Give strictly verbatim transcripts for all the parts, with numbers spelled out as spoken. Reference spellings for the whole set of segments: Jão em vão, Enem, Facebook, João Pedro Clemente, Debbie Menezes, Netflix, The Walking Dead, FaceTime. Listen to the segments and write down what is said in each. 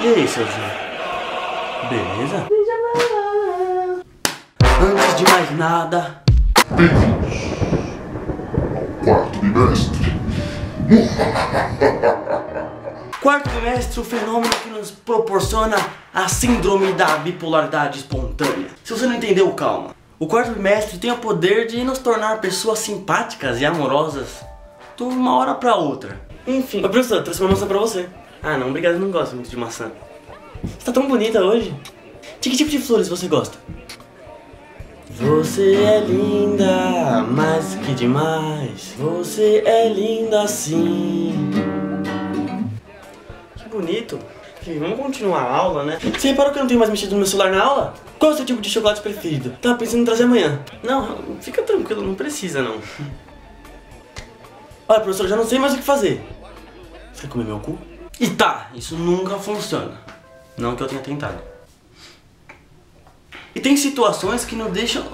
E aí, seu Zé? Beleza? Antes de mais nada, bem-vindos ao quarto bimestre. Quarto bimestre, o fenômeno que nos proporciona a síndrome da bipolaridade espontânea. Se você não entendeu, calma. O quarto bimestre tem o poder de nos tornar pessoas simpáticas e amorosas de uma hora pra outra. Enfim. Ô, professor, trouxe uma maçã pra você. Ah, não, obrigado, eu não gosto muito de maçã. Você tá tão bonita hoje. De que tipo de flores você gosta? Você é linda, mais que demais. Você é linda assim. Que bonito. Enfim, vamos continuar a aula, né? Você reparou que eu não tenho mais mexido no meu celular na aula? Qual é o seu tipo de chocolate preferido? Tava pensando em trazer amanhã. Não, fica tranquilo, não precisa não. Olha, professor, eu já não sei mais o que fazer. Você quer comer meu cu? E tá, isso nunca funciona. Não que eu tenha tentado. E tem situações que nos deixam...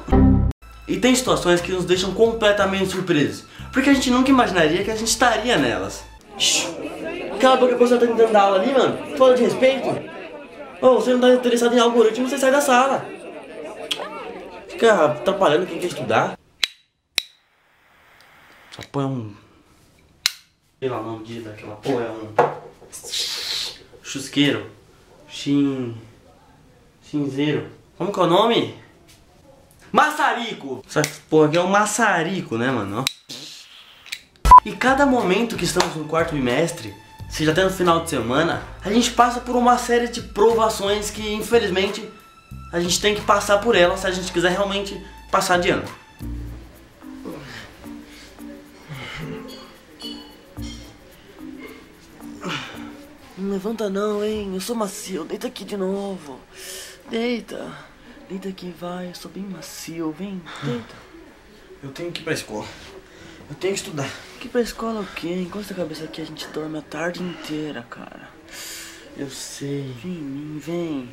E tem situações que nos deixam completamente surpresos. Porque a gente nunca imaginaria que a gente estaria nelas. Shhh. Cala a boca, você tá tentando dar aula ali, mano. Fala de respeito. Ô, oh, você não tá interessado em algoritmo, você sai da sala. Fica atrapalhando quem quer estudar. Apoia um... Sei lá o nome de daquela porra, é um... Chusqueiro. Chin... Cinzeiro. Como que é o nome? Maçarico! Essa porra aqui é um maçarico, né, mano? E cada momento que estamos no quarto bimestre, seja até no final de semana, a gente passa por uma série de provações que, infelizmente, a gente tem que passar por elas se a gente quiser realmente passar de ano. Não levanta não, hein? Eu sou macio. Deita aqui de novo. Deita, deita aqui, vai, eu sou bem macio, vem, deita. Eu tenho que ir pra escola, eu tenho que estudar. Que ir pra escola o quê? Encosta a cabeça aqui, a gente dorme a tarde inteira, cara. Eu sei. Vem em mim, vem.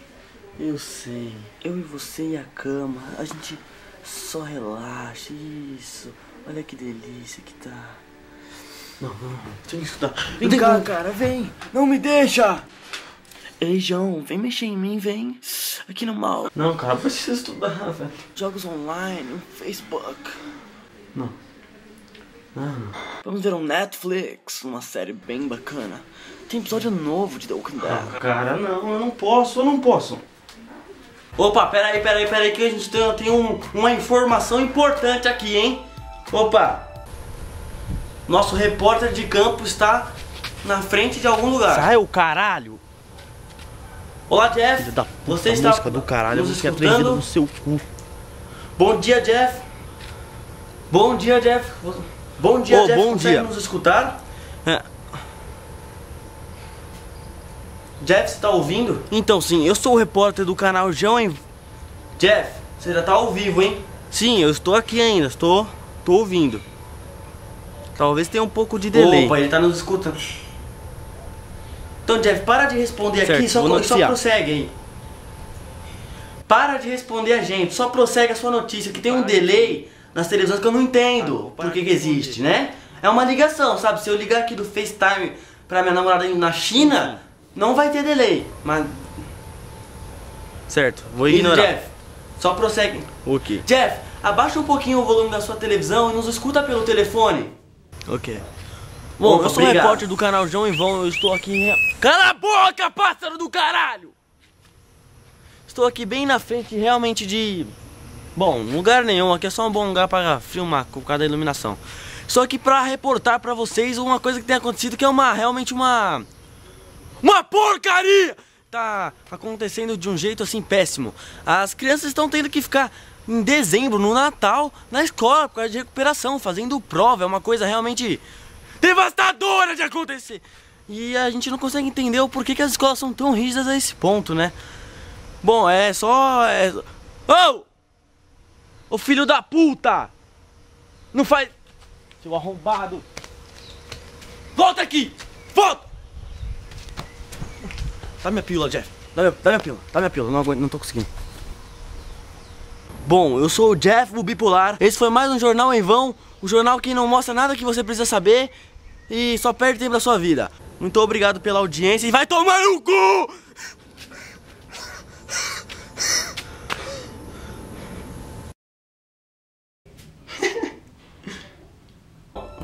Eu sei. Eu e você e a cama, a gente só relaxa, isso. Olha que delícia que tá. Não, não, não, eu tenho que estudar. Vem eu cá, tenho... cara, vem, não me deixa. Ei, João, vem mexer em mim, vem. Aqui no mal. Não, cara, precisa estudar, velho. Jogos online, Facebook. Não. Não. Vamos ver um Netflix, uma série bem bacana. Tem episódio novo de The Walking Dead. Ah, cara, não, eu não posso, eu não posso. Opa, peraí, peraí, peraí, que a gente tem, tem um, uma informação importante aqui, hein? Opa! Nosso repórter de campo está na frente de algum lugar. Sai o caralho! Olá, Jeff, da puta, você está música do caralho, você é trazido no seu cu. Bom dia, Jeff. Bom dia, Jeff. Bom dia, oh, Jeff, bom consegue dia. Nos escutar? É. Jeff, você tá ouvindo? Então sim, eu sou o repórter do canal João, hein? Jeff, você já tá ao vivo, hein? Sim, eu estou aqui ainda, estou, estou ouvindo. Talvez tenha um pouco de delay. Opa, ele tá nos escutando. Então, Jeff, para de responder certo, aqui só, só prossegue aí. Para de responder a gente, só prossegue a sua notícia, que tem para um delay nas televisões que eu não entendo ah, por que que existe, né? É uma ligação, sabe? Se eu ligar aqui do FaceTime pra minha namorada na China, não vai ter delay, mas... Certo, vou ignorar. E, Jeff, só prossegue. Ok. Jeff, abaixa um pouquinho o volume da sua televisão e nos escuta pelo telefone. Ok. Bom, Bom, eu sou o repórter do canal João e Vão, eu estou aqui em... Cala a boca, pássaro do caralho! Estou aqui bem na frente, realmente de... Bom, lugar nenhum, aqui é só um bom lugar para filmar, por causa da iluminação. Estou aqui para reportar para vocês uma coisa que tem acontecido, que é uma, realmente uma... Uma porcaria! Tá acontecendo de um jeito assim, péssimo. As crianças estão tendo que ficar... Em dezembro, no Natal, na escola, por causa de recuperação, fazendo prova, é uma coisa realmente... devastadora de acontecer! E a gente não consegue entender o porquê que as escolas são tão rígidas a esse ponto, né? Bom, é só... É... Oh! Ô filho da puta! Não faz... Seu arrombado! Volta aqui! Volta! Dá minha pílula, Jeff. Dá minha, dá minha pílula. Dá minha pílula. Não aguento, não tô conseguindo. Bom, eu sou o Jeff, o Bipolar. Esse foi mais um Jornal em Vão. Um jornal que não mostra nada que você precisa saber e só perde tempo da sua vida. Muito obrigado pela audiência e vai tomar no cu!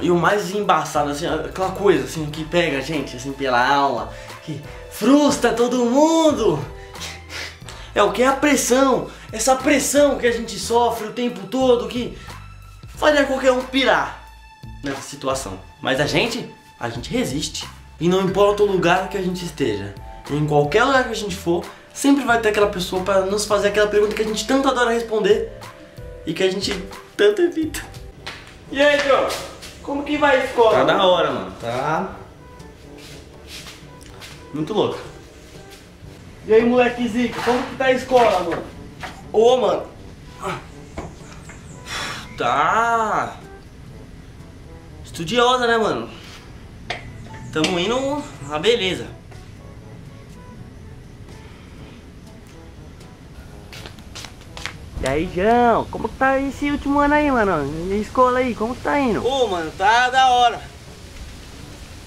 E o mais embaçado, assim, aquela coisa assim, que pega a gente assim, pela alma, que frustra todo mundo, é o que? É a pressão, essa pressão que a gente sofre o tempo todo, que faria qualquer um pirar nessa situação. Mas a gente, a gente resiste. E não importa o lugar que a gente esteja, em qualquer lugar que a gente for, sempre vai ter aquela pessoa para nos fazer aquela pergunta que a gente tanto adora responder e que a gente tanto evita. E aí, João? Como que vai a escola? Tá da hora, mano. Tá... muito louco. E aí, moleque zica, como que tá a escola, mano? Ô, oh, mano. Tá... estudiosa, né, mano? Tamo indo a beleza. E aí, João, como que tá esse último ano aí, mano? A escola aí, como que tá indo? Ô, oh, mano, tá da hora.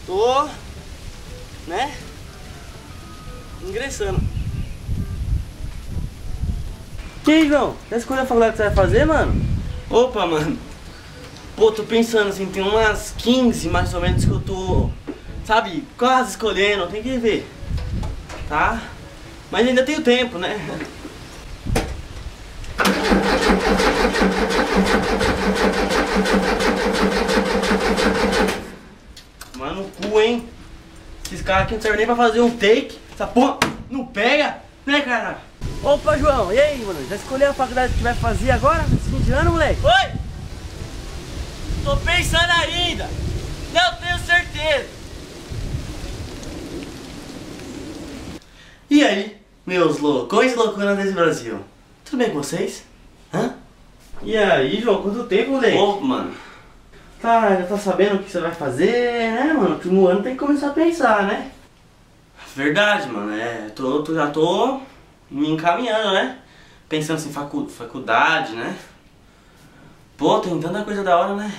Tô, né, ingressando. E aí, João, já escolheu a faculdade que você vai fazer, mano? Opa, mano. Pô, tô pensando assim, tem umas quinze mais ou menos que eu tô, sabe, quase escolhendo, tem que ver, tá? Mas ainda tenho tempo, né? Mano, o cu, hein? Esses caras aqui não servem nem pra fazer um take. Essa porra não pega, né, cara? Opa, João, e aí, mano? Já escolheu a faculdade que vai fazer agora? Esse fim de ano, moleque? Oi! Tô pensando ainda. Não tenho certeza. E aí, meus loucões e loucuras desse Brasil? Tudo bem com vocês? Hã? E aí, João, quanto tempo, moleque? Opa, mano. Tá, já tá sabendo o que você vai fazer, né, mano? O último ano tem que começar a pensar, né? Verdade, mano. É, tô, tô, já tô me encaminhando, né? Pensando assim, facu faculdade, né? Pô, tem tanta coisa da hora, né?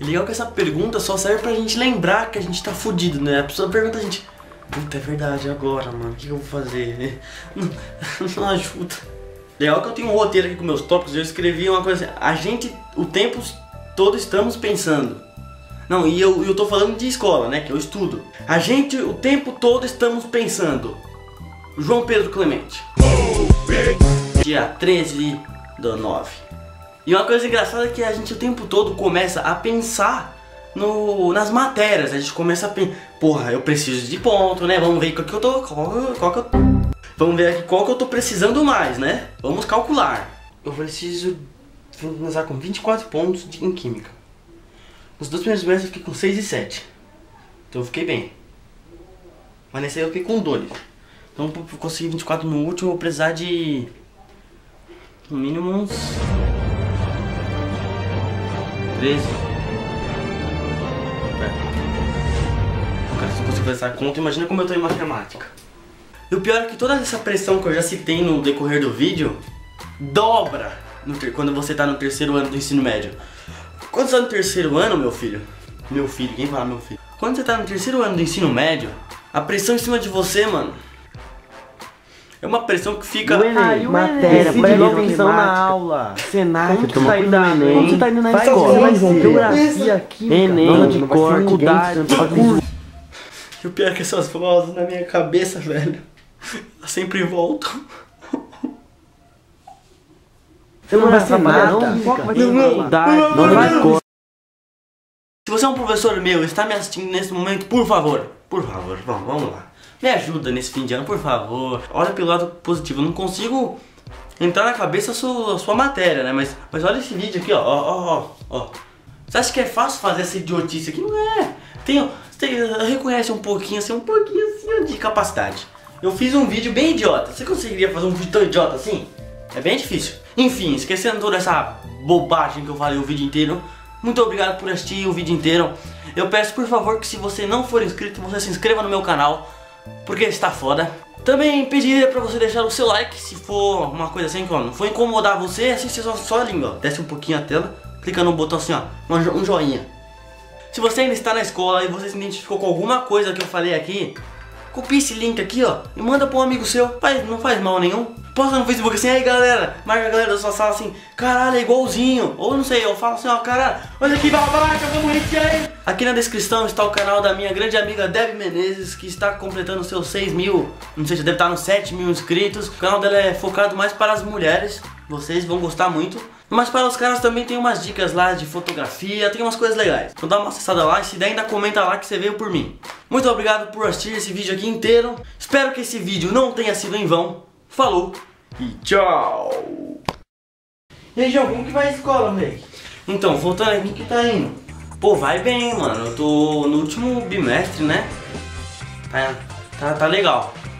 E legal que essa pergunta só serve pra gente lembrar que a gente tá fudido, né? A pessoa pergunta a gente, puta, é verdade, agora, mano, o que eu vou fazer? Não, não ajuda. Legal que eu tenho um roteiro aqui com meus tópicos, eu escrevi uma coisa assim, a gente, o tempo todo estamos pensando. Não, e eu, eu tô falando de escola, né, que eu estudo. A gente, o tempo todo estamos pensando. João Pedro Clemente. Dia treze do nove. E uma coisa engraçada é que a gente o tempo todo começa a pensar no, nas matérias. A gente começa a pensar, porra, eu preciso de ponto, né, vamos ver qual que eu tô, qual, qual que eu tô. Vamos ver aqui qual que eu tô precisando mais, né? Vamos calcular. Eu preciso finalizar com vinte e quatro pontos de, em química. Nos dois primeiros meses eu fiquei com seis e sete. Então eu fiquei bem. Mas nesse aí eu fiquei com dois. Então pra conseguir vinte e quatro no último eu vou precisar de... no mínimo uns... treze. Cara, se eu consigo fazer essa conta, imagina como eu tô em matemática. E o pior é que toda essa pressão que eu já citei no decorrer do vídeo dobra no quando você tá no terceiro ano do ensino médio. Quando você tá no terceiro ano, meu filho? Meu filho, quem fala meu filho? Quando você tá no terceiro ano do ensino médio, a pressão em cima de você, mano, é uma pressão que fica... Ué, Ai, matéria, prevenção na aula, cenário, como você tá indo na Enem, como você tá indo na escola, geografia, Enem, de cor, faculdade, e o pior é que essas vozes na minha cabeça, velho, elas sempre voltam. Você não vai ser nada. Se você é um professor meu e está me assistindo nesse momento, por favor, por favor, vamos, vamos lá. Me ajuda nesse fim de ano, por favor. Olha pelo lado positivo. Eu não consigo entrar na cabeça a sua, a sua matéria, né? Mas, mas olha esse vídeo aqui, ó, ó, ó, ó. Você acha que é fácil fazer essa idiotice aqui? Não é. Tem, tem, reconhece um pouquinho, assim, um pouquinho assim, de capacidade. Eu fiz um vídeo bem idiota. Você conseguiria fazer um vídeo tão idiota assim? É bem difícil. Enfim, esquecendo toda essa bobagem que eu falei o vídeo inteiro, muito obrigado por assistir o vídeo inteiro. Eu peço, por favor, que se você não for inscrito, você se inscreva no meu canal, porque está foda. Também pediria pra você deixar o seu like, se for uma coisa assim que ó, não for incomodar você, assiste só, só a língua. Ó. Desce um pouquinho a tela, clica no botão assim, ó, um joinha. Se você ainda está na escola e você se identificou com alguma coisa que eu falei aqui, copia esse link aqui, ó, e manda pra um amigo seu. Faz, não faz mal nenhum. Posta no Facebook assim, aí galera, marca a galera da sua sala assim, caralho, é igualzinho. Ou não sei, eu falo assim, ó, caralho, olha aqui, babaca, vamos retear ele. Aqui na descrição está o canal da minha grande amiga Debbie Menezes, que está completando seus seis mil, não sei, já deve estar nos sete mil inscritos. O canal dela é focado mais para as mulheres, vocês vão gostar muito. Mas para os caras também tem umas dicas lá de fotografia, tem umas coisas legais. Então dá uma acessada lá e se der ainda comenta lá que você veio por mim. Muito obrigado por assistir esse vídeo aqui inteiro. Espero que esse vídeo não tenha sido em vão. Falou e tchau! E aí, João, como que vai a escola, moleque? Então, voltando aqui, o que tá indo? Pô, vai bem, mano. Eu tô no último bimestre, né? Tá, tá, tá legal.